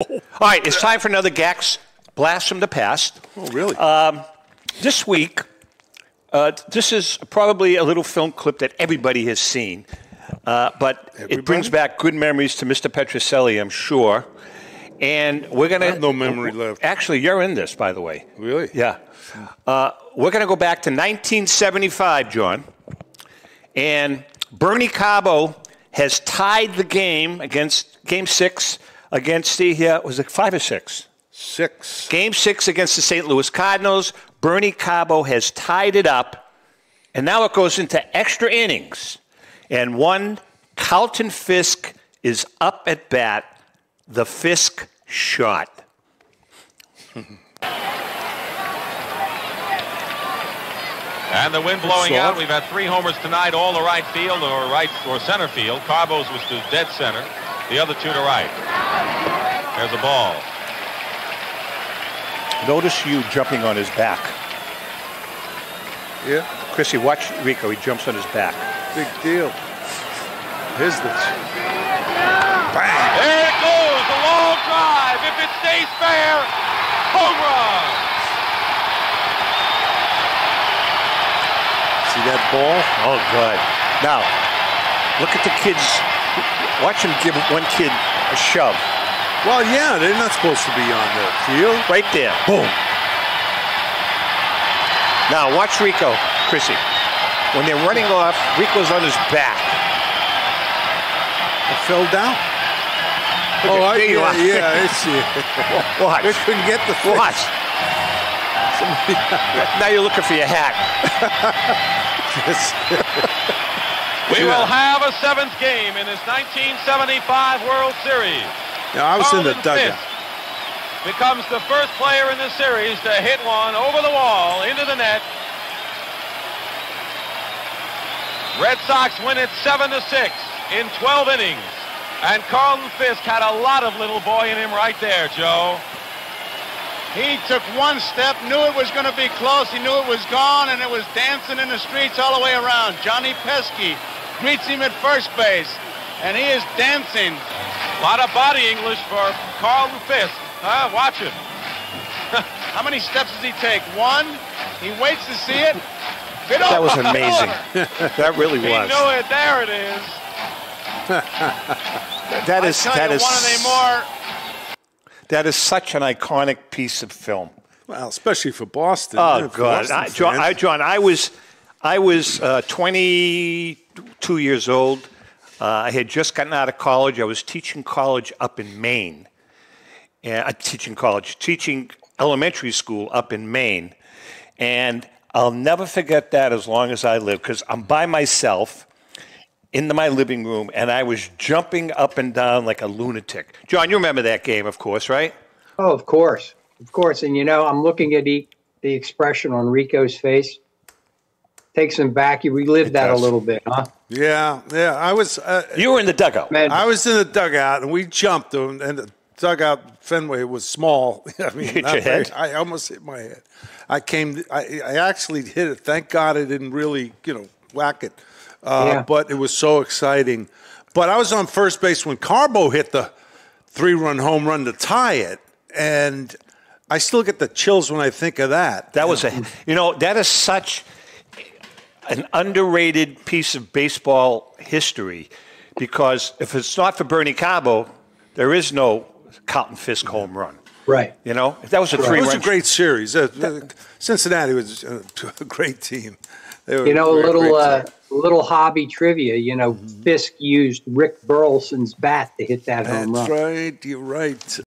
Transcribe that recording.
All right, it's time for another GACS Blast from the Past. Oh, really? This week, this is probably a little film clip that everybody has seen, but everybody? It brings back good memories to Mr. Petrocelli, I'm sure. And we're going to... I have no memory left. Actually, you're in this, by the way. Really? Yeah. We're going to go back to 1975, John, and Bernie Carbo has tied the game against Game 6 against the, was it 5 or 6? 6. Game 6 against the St. Louis Cardinals. Bernie Carbo has tied it up, and now it goes into extra innings. And one, Carlton Fisk is up at bat. The Fisk shot. And the wind blowing out. We've had 3 homers tonight, all to right field or center field. Carbo's was to dead center. The other 2 to right. There's a ball. Notice you jumping on his back. Yeah. Chrissy, watch Rico. He jumps on his back. Big deal. Here's this. Bang. There it goes. A long drive. If it stays fair, home run. See that ball? Oh, good. Now, look at the kids. Watch him give one kid a shove. Well, yeah, they're not supposed to be on the field. Right there. Boom. Now, watch Rico, Chrissy. When they're running off, Rico's on his back. It fell down. Look oh, there you are. Yeah, I see it. Watch. They couldn't get the fist. Watch. Now you're looking for your hat. We will have a 7th game in this 1975 World Series. Now, I was in the dugout. Fisk becomes the first player in the series to hit one over the wall into the net. Red Sox win it 7-6 in 12 innings. And Carlton Fisk had a lot of little boy in him right there, Joe. He took one step, knew it was going to be close, he knew it was gone, and it was dancing in the streets all the way around. Johnny Pesky greets him at first base, and he is dancing. A lot of body English for Carlton Fisk. Watch him. How many steps does he take? 1. He waits to see it. That was amazing. That really was. He knew it. There it is. That is such an iconic piece of film. Well, especially for Boston. Oh, yeah, God. John, I was 22 years old. I had just gotten out of college. I was teaching college up in Maine. Teaching elementary school up in Maine. And I'll never forget that as long as I live, because I'm by myself in my living room, and I was jumping up and down like a lunatic. John, you remember that game, of course, right? Oh, of course. Of course. And, you know, I'm looking at the expression on Rico's face. Takes him back. You relived that a little bit, huh? Yeah, yeah. I was. You were in the dugout. Man. I was in the dugout, and we jumped him. And the dugout Fenway was small. I mean, I almost hit my head. I actually hit it. Thank God I didn't really, you know, whack it. But it was so exciting. But I was on first base when Carbo hit the 3-run home run to tie it, and I still get the chills when I think of that. That was that is such an underrated piece of baseball history, because if it's not for Bernie Carbo, there is no Carlton Fisk home run. Right. You know, that was a 3-run. It was a great series. Cincinnati was a great team. They were, you know, a little hobby trivia. You know, Fisk used Rick Burleson's bat to hit that home run. That's right. You're right.